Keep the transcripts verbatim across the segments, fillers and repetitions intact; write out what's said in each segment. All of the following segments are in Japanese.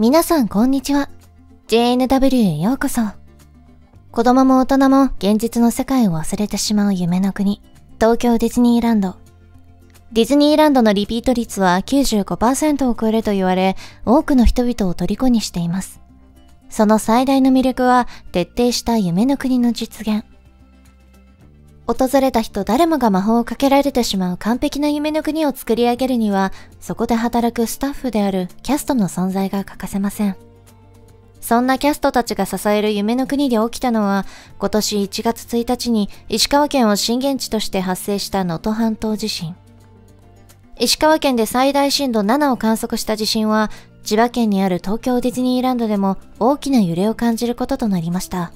皆さんこんにちは。 ジェイエヌダブリュー へようこそ。子供も大人も現実の世界を忘れてしまう夢の国、東京ディズニーランド。ディズニーランドのリピート率は きゅうじゅうごパーセント を超えると言われ、多くの人々を虜にしています。その最大の魅力は徹底した夢の国の実現。訪れた人誰もが魔法をかけられてしまう完璧な夢の国を作り上げるには、そこで働くスタッフであるキャストの存在が欠かせません。そんなキャストたちが支える夢の国で起きたのは、今年いちがつついたちに石川県を震源地として発生した能登半島地震。石川県で最大震度ななを観測した地震は、千葉県にある東京ディズニーランドでも大きな揺れを感じることとなりました。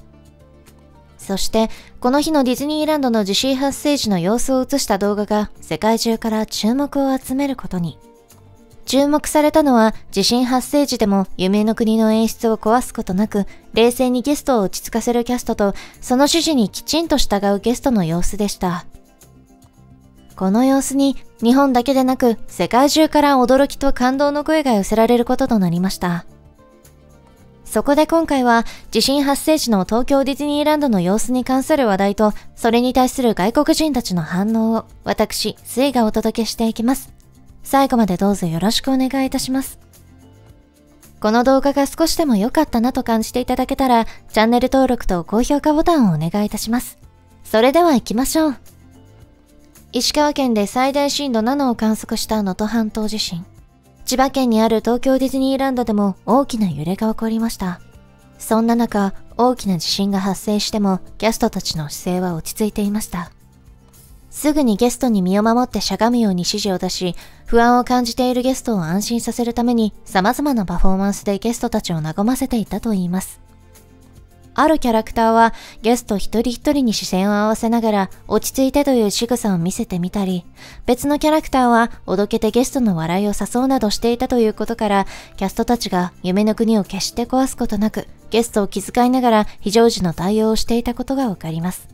そして、この日のディズニーランドの地震発生時の様子を映した動画が世界中から注目を集めることに。注目されたのは、地震発生時でも夢の国の演出を壊すことなく、冷静にゲストを落ち着かせるキャストと、その指示にきちんと従うゲストの様子でした。この様子に、日本だけでなく世界中から驚きと感動の声が寄せられることとなりました。そこで今回は地震発生時の東京ディズニーランドの様子に関する話題と、それに対する外国人たちの反応を私、スイがお届けしていきます。最後までどうぞよろしくお願いいたします。この動画が少しでも良かったなと感じていただけたら、チャンネル登録と高評価ボタンをお願いいたします。それでは行きましょう。石川県で最大震度ななを観測した能登半島地震。千葉県にある東京ディズニーランドでも大きな揺れが起こりました。そんな中、大きな地震が発生してもキャストたちの姿勢は落ち着いていました。すぐにゲストに身を守ってしゃがむように指示を出し、不安を感じているゲストを安心させるために様々なパフォーマンスでゲストたちを和ませていたといいます。あるキャラクターはゲスト一人一人に視線を合わせながら落ち着いてという仕草を見せてみたり、別のキャラクターはおどけてゲストの笑いを誘うなどしていたということから、キャストたちが夢の国を決して壊すことなく、ゲストを気遣いながら非常時の対応をしていたことがわかります。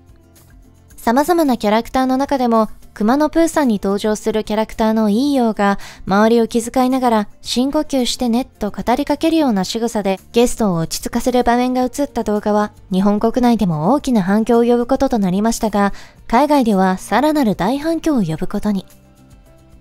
様々なキャラクターの中でも、熊野プーさんに登場するキャラクターのイーヨーが、周りを気遣いながら、深呼吸してねと語りかけるような仕草でゲストを落ち着かせる場面が映った動画は、日本国内でも大きな反響を呼ぶこととなりましたが、海外ではさらなる大反響を呼ぶことに。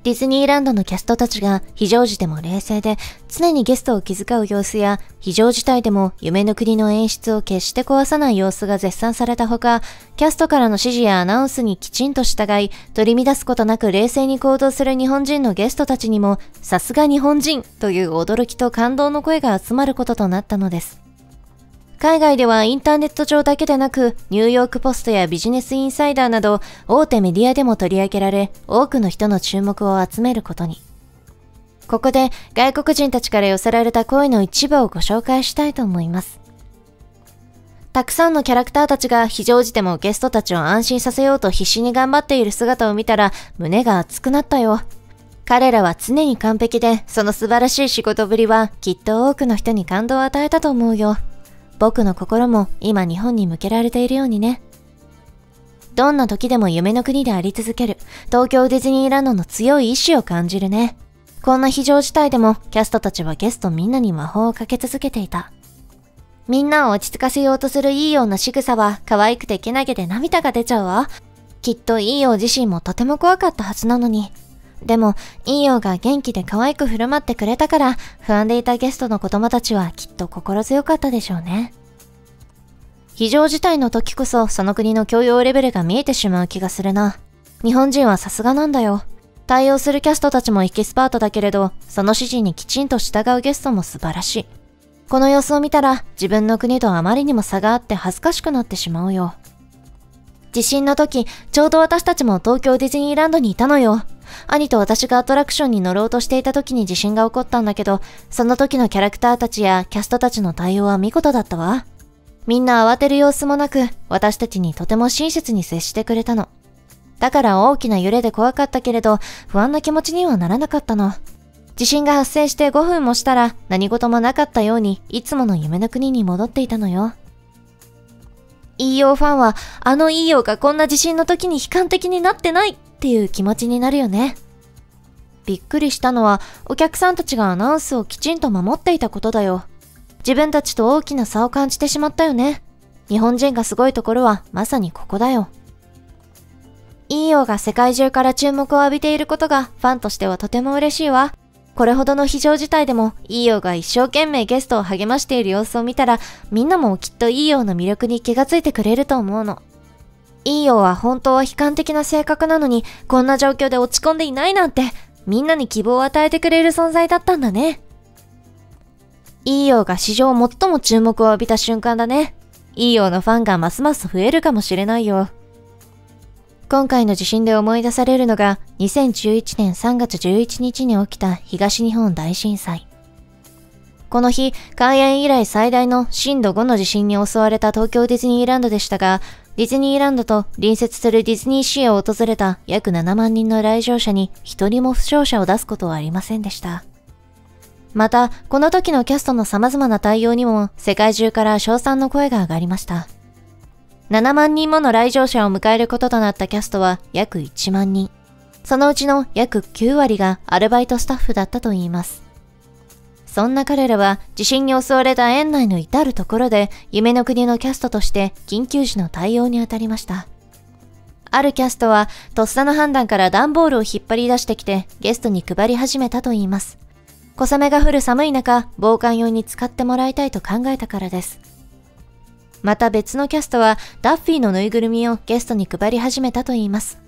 ディズニーランドのキャストたちが非常時でも冷静で、常にゲストを気遣う様子や、非常事態でも夢の国の演出を決して壊さない様子が絶賛されたほか、キャストからの指示やアナウンスにきちんと従い、取り乱すことなく冷静に行動する日本人のゲストたちにも、さすが日本人という驚きと感動の声が集まることとなったのです。海外ではインターネット上だけでなく、ニューヨークポストやビジネスインサイダーなど、大手メディアでも取り上げられ、多くの人の注目を集めることに。ここで外国人たちから寄せられた声の一部をご紹介したいと思います。たくさんのキャラクターたちが非常時でもゲストたちを安心させようと必死に頑張っている姿を見たら、胸が熱くなったよ。彼らは常に完璧で、その素晴らしい仕事ぶりはきっと多くの人に感動を与えたと思うよ。僕の心も今日本に向けられているようにね。どんな時でも夢の国であり続ける、東京ディズニーランドの強い意志を感じるね。こんな非常事態でもキャストたちはゲストみんなに魔法をかけ続けていた。みんなを落ち着かせようとするいいような仕草は可愛くてけなげで涙が出ちゃうわ。きっといいよう自身もとても怖かったはずなのに。でも、イーヨーが元気で可愛く振る舞ってくれたから、不安でいたゲストの子供たちはきっと心強かったでしょうね。非常事態の時こそ、その国の教養レベルが見えてしまう気がするな。日本人はさすがなんだよ。対応するキャストたちもエキスパートだけれど、その指示にきちんと従うゲストも素晴らしい。この様子を見たら、自分の国とあまりにも差があって恥ずかしくなってしまうよ。地震の時、ちょうど私たちも東京ディズニーランドにいたのよ。兄と私がアトラクションに乗ろうとしていた時に地震が起こったんだけど、その時のキャラクターたちやキャストたちの対応は見事だったわ。みんな慌てる様子もなく、私たちにとても親切に接してくれたの。だから大きな揺れで怖かったけれど、不安な気持ちにはならなかったの。地震が発生してごふんもしたら、何事もなかったように、いつもの夢の国に戻っていたのよ。イーヨーファンは、あのイーヨーがこんな地震の時に悲観的になってないっていう気持ちになるよね。びっくりしたのは、お客さんたちがアナウンスをきちんと守っていたことだよ。自分たちと大きな差を感じてしまったよね。日本人がすごいところはまさにここだよ。イーヨーが世界中から注目を浴びていることがファンとしてはとても嬉しいわ。これほどの非常事態でもイーヨーが一生懸命ゲストを励ましている様子を見たら、みんなもきっとイーヨーの魅力に気がついてくれると思うの。イーヨーは本当は悲観的な性格なのに、こんな状況で落ち込んでいないなんて、みんなに希望を与えてくれる存在だったんだね。イーヨーが史上最も注目を浴びた瞬間だね。イーヨーのファンがますます増えるかもしれないよ。今回の地震で思い出されるのが、にせんじゅういちねんさんがつじゅういちにちに起きた東日本大震災。この日、開園以来最大のしんどごの地震に襲われた東京ディズニーランドでしたが、ディズニーランドと隣接するディズニーシーを訪れた約ななまんにんの来場者にひとりも負傷者を出すことはありませんでした。また、この時のキャストの様々な対応にも世界中から称賛の声が上がりました。ななまんにんもの来場者を迎えることとなったキャストは約いちまんにん。そのうちの約きゅうわりがアルバイトスタッフだったといいます。そんな彼らは地震に襲われた園内の至るところで夢の国のキャストとして緊急時の対応に当たりました。あるキャストはとっさの判断から段ボールを引っ張り出してきてゲストに配り始めたといいます。小雨が降る寒い中、防寒用に使ってもらいたいと考えたからです。また別のキャストはダッフィーのぬいぐるみをゲストに配り始めたといいます。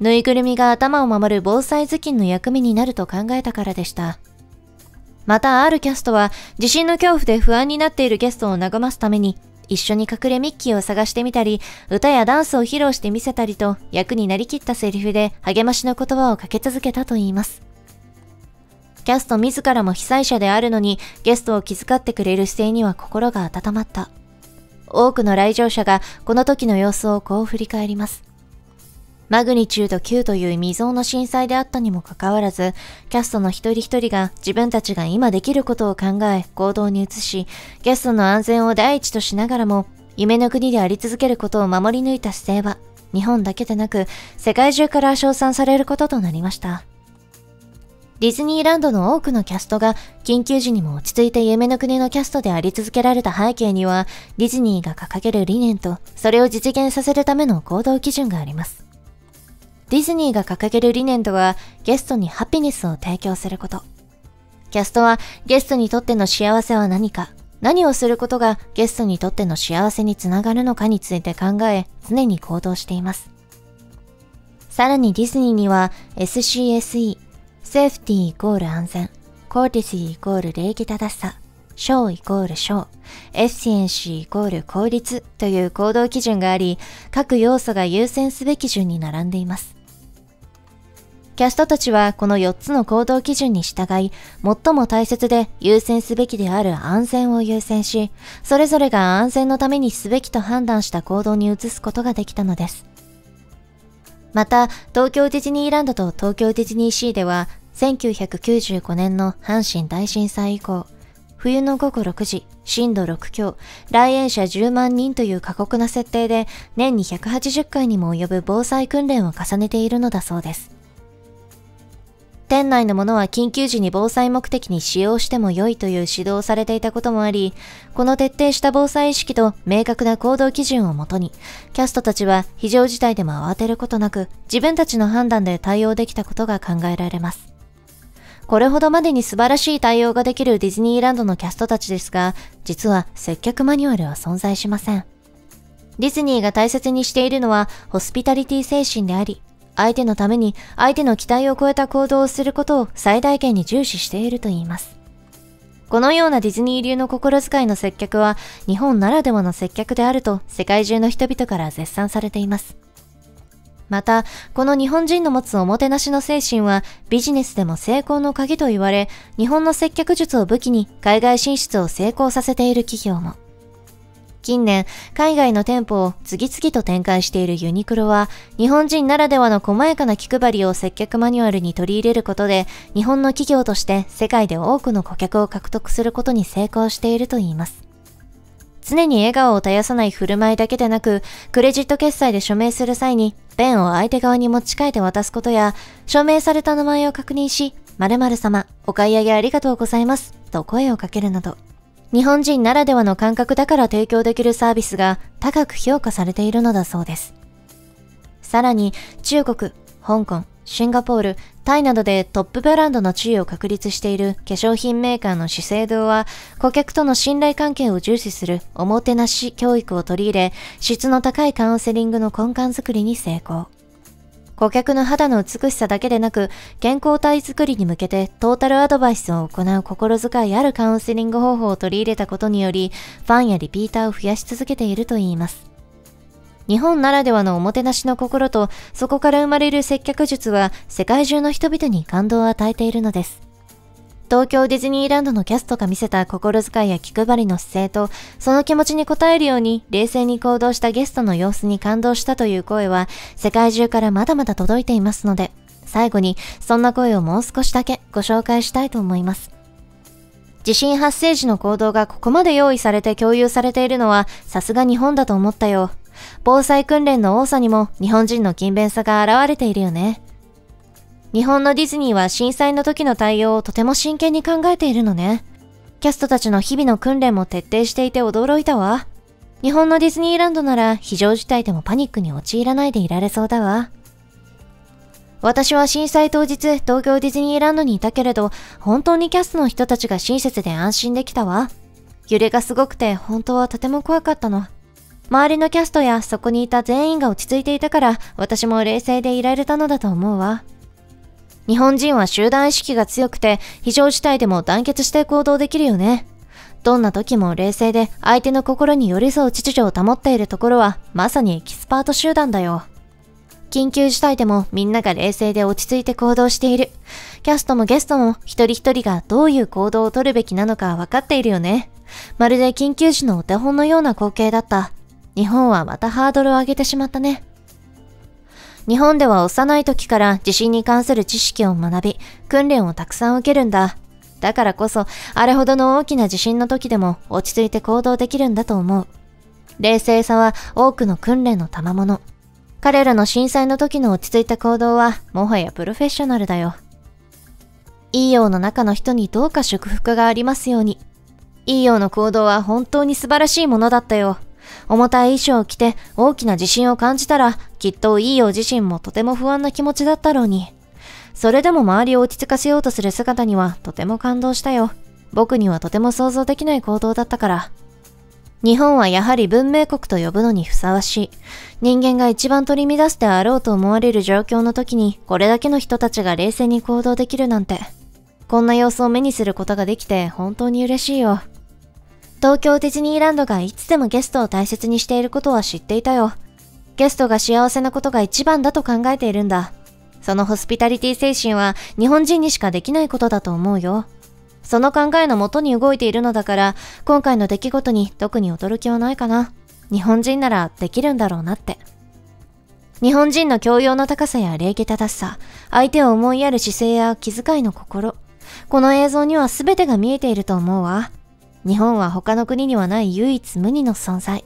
ぬいぐるみが頭を守る防災頭巾の役目になると考えたからでした。またあるキャストは地震の恐怖で不安になっているゲストを和ますために一緒に隠れミッキーを探してみたり、歌やダンスを披露してみせたりと役になりきったセリフで励ましの言葉をかけ続けたといいます。キャスト自らも被災者であるのにゲストを気遣ってくれる姿勢には心が温まった。多くの来場者がこの時の様子をこう振り返ります。マグニチュードきゅうという未曾有の震災であったにもかかわらず、キャストの一人一人が自分たちが今できることを考え行動に移し、ゲストの安全を第一としながらも、夢の国であり続けることを守り抜いた姿勢は、日本だけでなく世界中から称賛されることとなりました。ディズニーランドの多くのキャストが緊急時にも落ち着いて夢の国のキャストであり続けられた背景には、ディズニーが掲げる理念とそれを実現させるための行動基準があります。ディズニーが掲げる理念とは、ゲストにハピネスを提供すること。キャストはゲストにとっての幸せは何か、何をすることがゲストにとっての幸せにつながるのかについて考え、常に行動しています。さらにディズニーには エスシーエスイー、セーフティーイコール安全、コーティシーイコール礼儀正しさ、ショーイコールショー、エフィシエンシーイコール効率という行動基準があり、各要素が優先すべき順に並んでいます。キャストたちはこのよっつの行動基準に従い、最も大切で優先すべきである安全を優先し、それぞれが安全のためにすべきと判断した行動に移すことができたのです。また、東京ディズニーランドと東京ディズニーシーでは、せんきゅうひゃくきゅうじゅうごねんの阪神大震災以降、冬のごごろくじ、しんどろくきょう、来園者じゅうまんにんという過酷な設定で、年にひゃくはちじゅっかいにも及ぶ防災訓練を重ねているのだそうです。店内のものは緊急時に防災目的に使用しても良いという指導をされていたこともあり、この徹底した防災意識と明確な行動基準をもとに、キャストたちは非常事態でも慌てることなく、自分たちの判断で対応できたことが考えられます。これほどまでに素晴らしい対応ができるディズニーランドのキャストたちですが、実は接客マニュアルは存在しません。ディズニーが大切にしているのはホスピタリティ精神であり、相手のために相手の期待を超えた行動をすることを最大限に重視しているといいます。このようなディズニー流の心遣いの接客は日本ならではの接客であると世界中の人々から絶賛されています。また、この日本人の持つおもてなしの精神はビジネスでも成功の鍵と言われ、日本の接客術を武器に海外進出を成功させている企業も。近年、海外の店舗を次々と展開しているユニクロは、日本人ならではの細やかな気配りを接客マニュアルに取り入れることで、日本の企業として世界で多くの顧客を獲得することに成功しているといいます。常に笑顔を絶やさない振る舞いだけでなく、クレジット決済で署名する際に、ペンを相手側に持ち替えて渡すことや、署名された名前を確認し、〇〇様、お買い上げありがとうございます、と声をかけるなど、日本人ならではの感覚だから提供できるサービスが高く評価されているのだそうです。さらに、中国、香港、シンガポール、タイなどでトップブランドの地位を確立している化粧品メーカーの資生堂は、顧客との信頼関係を重視するおもてなし教育を取り入れ、質の高いカウンセリングの根幹づくりに成功。顧客の肌の美しさだけでなく、健康体づくりに向けてトータルアドバイスを行う心遣いあるカウンセリング方法を取り入れたことにより、ファンやリピーターを増やし続けているといいます。日本ならではのおもてなしの心と、そこから生まれる接客術は世界中の人々に感動を与えているのです。東京ディズニーランドのキャストが見せた心遣いや気配りの姿勢と、その気持ちに応えるように冷静に行動したゲストの様子に感動したという声は世界中からまだまだ届いていますので、最後にそんな声をもう少しだけご紹介したいと思います。地震発生時の行動がここまで用意されて共有されているのはさすが日本だと思ったよ。防災訓練の多さにも日本人の勤勉さが現れているよね。日本のディズニーは震災の時の対応をとても真剣に考えているのね。キャストたちの日々の訓練も徹底していて驚いたわ。日本のディズニーランドなら非常事態でもパニックに陥らないでいられそうだわ。私は震災当日東京ディズニーランドにいたけれど、本当にキャストの人たちが親切で安心できたわ。揺れがすごくて本当はとても怖かったの。周りのキャストやそこにいた全員が落ち着いていたから、私も冷静でいられたのだと思うわ。日本人は集団意識が強くて、非常事態でも団結して行動できるよね。どんな時も冷静で相手の心に寄り添う秩序を保っているところは、まさにエキスパート集団だよ。緊急事態でもみんなが冷静で落ち着いて行動している。キャストもゲストも一人一人がどういう行動をとるべきなのか分かっているよね。まるで緊急時のお手本のような光景だった。日本はまたハードルを上げてしまったね。日本では幼い時から地震に関する知識を学び、訓練をたくさん受けるんだ。だからこそ、あれほどの大きな地震の時でも落ち着いて行動できるんだと思う。冷静さは多くの訓練の賜物。彼らの震災の時の落ち着いた行動は、もはやプロフェッショナルだよ。イーヨーの中の人にどうか祝福がありますように。イーヨーの行動は本当に素晴らしいものだったよ。重たい衣装を着て大きな地震を感じたら、きっとイーヨー自身もとても不安な気持ちだったろうに。それでも周りを落ち着かせようとする姿にはとても感動したよ。僕にはとても想像できない行動だったから。日本はやはり文明国と呼ぶのにふさわしい。人間が一番取り乱してあろうと思われる状況の時に、これだけの人たちが冷静に行動できるなんて。こんな様子を目にすることができて本当に嬉しいよ。東京ディズニーランドがいつでもゲストを大切にしていることは知っていたよ。ゲストが幸せなことが一番だと考えているんだ。そのホスピタリティ精神は日本人にしかできないことだと思うよ。その考えのもとに動いているのだから、今回の出来事に特に驚きはないかな。日本人ならできるんだろうなって。日本人の教養の高さや礼儀正しさ、相手を思いやる姿勢や気遣いの心。この映像には全てが見えていると思うわ。日本は他の国にはない唯一無二の存在。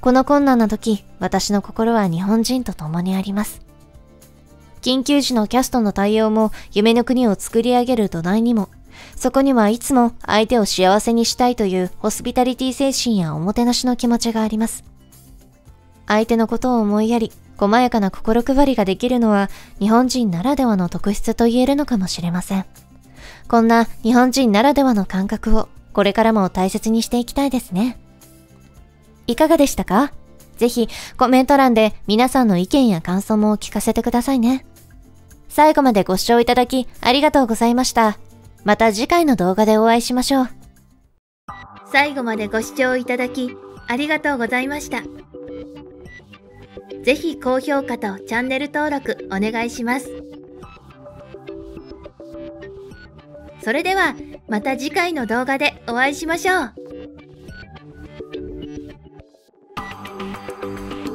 この困難な時、私の心は日本人と共にあります。緊急時のキャストの対応も夢の国を作り上げる土台にも、そこにはいつも相手を幸せにしたいというホスピタリティ精神やおもてなしの気持ちがあります。相手のことを思いやり、細やかな心配りができるのは日本人ならではの特質と言えるのかもしれません。こんな日本人ならではの感覚を、これからも大切にしていきたいですね。いかがでしたか？ぜひコメント欄で皆さんの意見や感想も聞かせてくださいね。最後までご視聴いただきありがとうございました。また次回の動画でお会いしましょう。最後までご視聴いただきありがとうございました。ぜひ高評価とチャンネル登録お願いします。それではまた次回の動画でお会いしましょう。